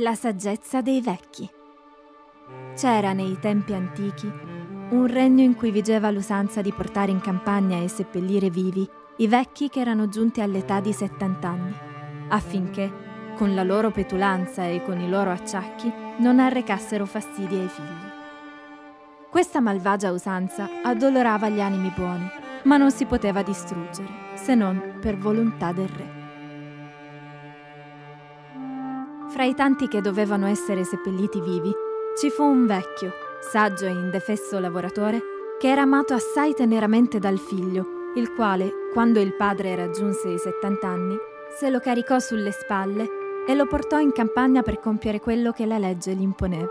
La saggezza dei vecchi. C'era nei tempi antichi un regno in cui vigeva l'usanza di portare in campagna e seppellire vivi i vecchi che erano giunti all'età di 70 anni, affinché, con la loro petulanza e con i loro acciacchi, non arrecassero fastidi ai figli. Questa malvagia usanza addolorava gli animi buoni, ma non si poteva distruggere, se non per volontà del re. Fra i tanti che dovevano essere seppelliti vivi, ci fu un vecchio, saggio e indefesso lavoratore, che era amato assai teneramente dal figlio, il quale, quando il padre raggiunse i 70 anni, se lo caricò sulle spalle e lo portò in campagna per compiere quello che la legge gli imponeva.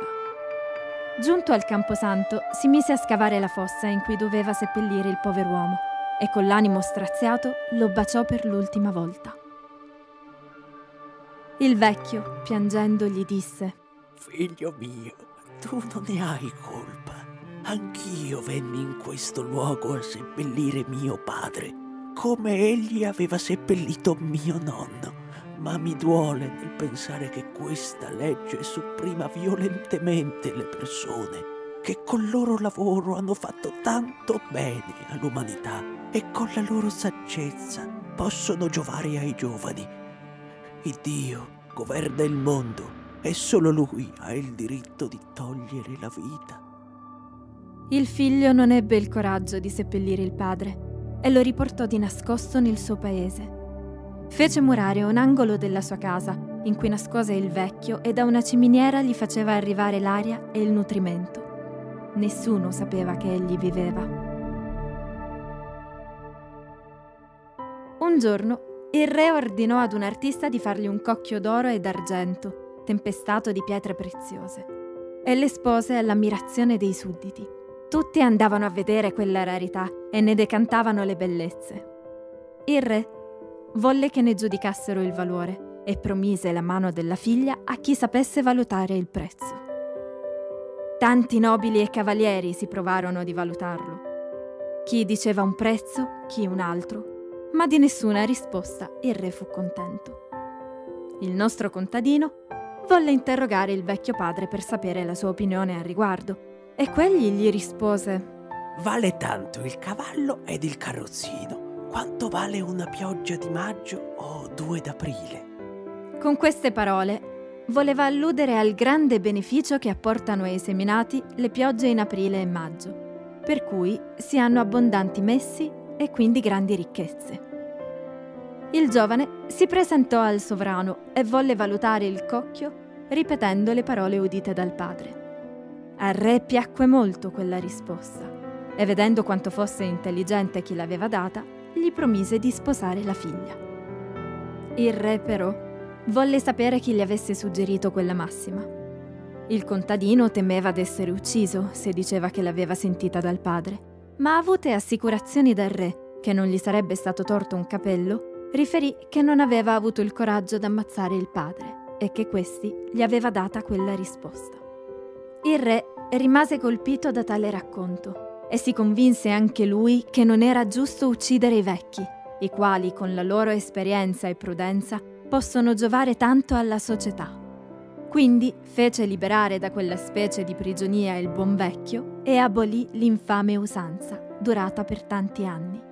Giunto al camposanto, si mise a scavare la fossa in cui doveva seppellire il pover'uomo e con l'animo straziato lo baciò per l'ultima volta. Il vecchio, piangendo, gli disse: «Figlio mio, tu non ne hai colpa. Anch'io venni in questo luogo a seppellire mio padre, come egli aveva seppellito mio nonno. Ma mi duole nel pensare che questa legge supprima violentemente le persone che col loro lavoro hanno fatto tanto bene all'umanità e con la loro saggezza possono giovare ai giovani. Iddio governa il mondo e solo lui ha il diritto di togliere la vita». Il figlio non ebbe il coraggio di seppellire il padre e lo riportò di nascosto nel suo paese. Fece murare un angolo della sua casa in cui nascose il vecchio e da una ciminiera gli faceva arrivare l'aria e il nutrimento. Nessuno sapeva che egli viveva. Un giorno il re ordinò ad un artista di fargli un cocchio d'oro e d'argento, tempestato di pietre preziose, e l'espose all'ammirazione dei sudditi. Tutti andavano a vedere quella rarità e ne decantavano le bellezze. Il re volle che ne giudicassero il valore e promise la mano della figlia a chi sapesse valutare il prezzo. Tanti nobili e cavalieri si provarono di valutarlo. Chi diceva un prezzo, chi un altro, ma di nessuna risposta il re fu contento. Il nostro contadino volle interrogare il vecchio padre per sapere la sua opinione al riguardo, e quegli gli rispose: «Vale tanto il cavallo ed il carrozzino, quanto vale una pioggia di maggio o 2 d'aprile». Con queste parole voleva alludere al grande beneficio che apportano ai seminati le piogge in aprile e maggio, per cui si hanno abbondanti messi e quindi grandi ricchezze. Il giovane si presentò al sovrano e volle valutare il cocchio ripetendo le parole udite dal padre. Al re piacque molto quella risposta e, vedendo quanto fosse intelligente chi l'aveva data, gli promise di sposare la figlia. Il re però volle sapere chi gli avesse suggerito quella massima. Il contadino temeva d'essere ucciso se diceva che l'aveva sentita dal padre, ma avute assicurazioni dal re che non gli sarebbe stato torto un capello, riferì che non aveva avuto il coraggio d'ammazzare il padre e che questi gli aveva data quella risposta. Il re rimase colpito da tale racconto e si convinse anche lui che non era giusto uccidere i vecchi, i quali con la loro esperienza e prudenza possono giovare tanto alla società. Quindi fece liberare da quella specie di prigionia il buon vecchio e abolì l'infame usanza, durata per tanti anni.